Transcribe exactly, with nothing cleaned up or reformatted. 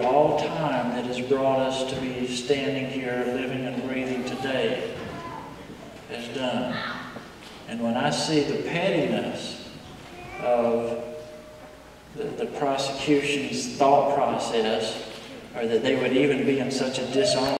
through all time that has brought us to be standing here, living and breathing today, has done. And when I see the pettiness of the, the prosecution's thought process, or that they would even be in such a dishonor